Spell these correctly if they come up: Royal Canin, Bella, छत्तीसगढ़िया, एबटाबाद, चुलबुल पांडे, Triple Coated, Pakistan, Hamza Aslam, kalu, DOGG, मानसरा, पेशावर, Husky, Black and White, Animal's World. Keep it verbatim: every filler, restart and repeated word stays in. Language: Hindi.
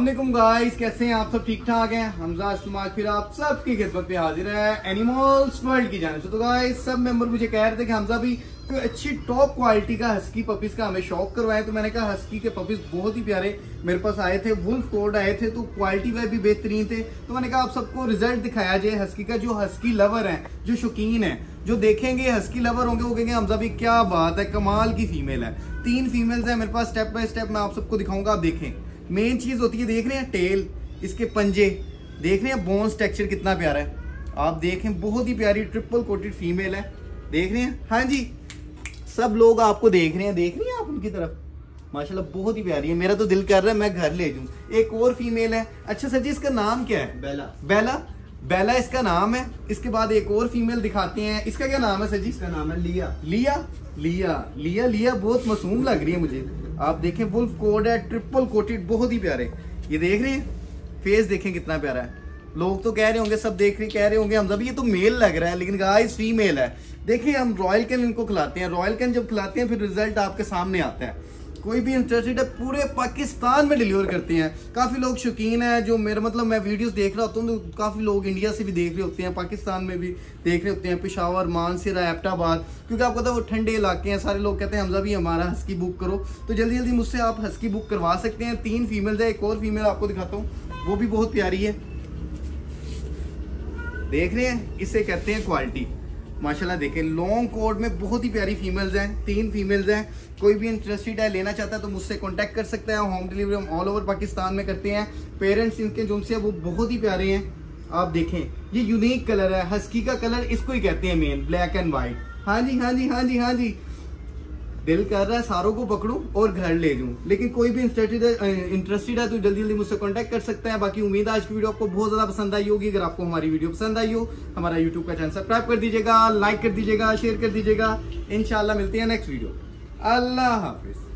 अस्सलाम वालेकुम गाइस, कैसे हैं आप सब? ठीक ठाक हैं? हमजा असलम फिर आप सबकी खिदमत पे हाजिर है एनिमल्स वर्ल्ड की जानिब से। तो गाइस सब मेंबर मुझे कह रहे थे कि हमजा भी कोई अच्छी टॉप क्वालिटी का हस्की पपीज का हमें शौक करवाए, तो मैंने कहा हस्की के पपीज बहुत ही प्यारे मेरे पास आए थे, वुल्फ कोट आए थे, तो क्वालिटी वाइज भी बेहतरीन थे। तो मैंने कहा आप सबको रिजल्ट दिखाया जाए हस्की का। जो हस्की लवर हैं, जो शौकीन हैं, जो देखेंगे हस्की लवर होंगे, वो कहेंगे हमजा भी क्या बात है, कमाल की फीमेल है। तीन फीमेल्स हैं मेरे पास, स्टेप बाय स्टेप मैं आप सबको दिखाऊंगा। आप देखें, मेन चीज़ होती है, देख रहे हैं टेल, इसके पंजे देख रहे हैं, बोन्स टेक्सचर कितना प्यारा है। आप देखें, बहुत ही प्यारी ट्रिपल कोटेड फीमेल है, देख रहे हैं। हाँ जी, सब लोग आपको देख रहे हैं, देख रहे हैं आप उनकी तरफ, माशाल्लाह बहुत ही प्यारी है। मेरा तो दिल कर रहा है मैं घर ले जाऊँ। एक और फीमेल है। अच्छा सर जी, इसका नाम क्या है? बेला। बेला बेला इसका नाम है। इसके बाद एक और फीमेल दिखाते हैं, इसका क्या नाम है सर जी? इसका नाम है लिया। लिया लिया लिया लिया बहुत मासूम लग रही है मुझे। आप देखें, वुल्फ कोट है, ट्रिपल कोटेड, बहुत ही प्यारे। ये देख रहे हैं, फेस देखें कितना प्यारा है। लोग तो कह रहे होंगे, सब देख रहे कह रहे होंगे हमजा भी ये तो मेल लग रहा है, लेकिन गाइस फीमेल है। देखिए, हम रॉयल कैन इनको खिलाते हैं, रॉयल कैन जब खिलाते हैं फिर रिजल्ट आपके सामने आता है। कोई भी इंटरेस्टेड है, पूरे पाकिस्तान में डिलीवर करते हैं। काफ़ी लोग शौकीन हैं, जो मेरा मतलब मैं वीडियोस देख रहा होता हूँ, तो काफ़ी लोग इंडिया से भी देख रहे होते हैं, पाकिस्तान में भी देख रहे होते हैं, पेशावर, मानसरा, एबटाबाद, क्योंकि आपको पता है वो ठंडे इलाके हैं। सारे लोग कहते हैं हमजा भी हमारा हस्की बुक करो, तो जल्दी जल्दी मुझसे आप हस्की बुक करवा सकते हैं। तीन फीमेल्स है, एक और फीमेल आपको दिखाता हूँ, वो भी बहुत प्यारी है, देख रहे हैं। इसे कहते हैं क्वालिटी, माशाल्लाह। देखें, लॉन्ग कोट में बहुत ही प्यारी फीमेल्स हैं, तीन फीमेल्स हैं। कोई भी इंटरेस्टेड है, लेना चाहता है, तो मुझसे कांटेक्ट कर सकता है। होम डिलीवरी हम ऑल ओवर पाकिस्तान में करते हैं। पेरेंट्स इनके जो उनसे वो बहुत ही प्यारे हैं। आप देखें, ये यूनिक कलर है, हस्की का कलर इसको ही कहते हैं मेन, ब्लैक एंड वाइट। हाँ जी हाँ जी हाँ जी हाँ जी दिल कर रहा है सारों को पकड़ूँ और घर ले जाऊँ, लेकिन कोई भी इंटरेस्टेड है तो जल्दी जल्दी मुझसे कांटेक्ट कर सकता है। बाकी उम्मीद है आज की वीडियो आपको बहुत ज़्यादा पसंद आई होगी। अगर आपको हमारी वीडियो पसंद आई हो, हमारा यूट्यूब का चैनल सब्सक्राइब कर दीजिएगा, लाइक कर दीजिएगा, शेयर कर दीजिएगा। इंशाल्लाह मिलते हैं नेक्स्ट वीडियो। अल्लाह हाफिज़।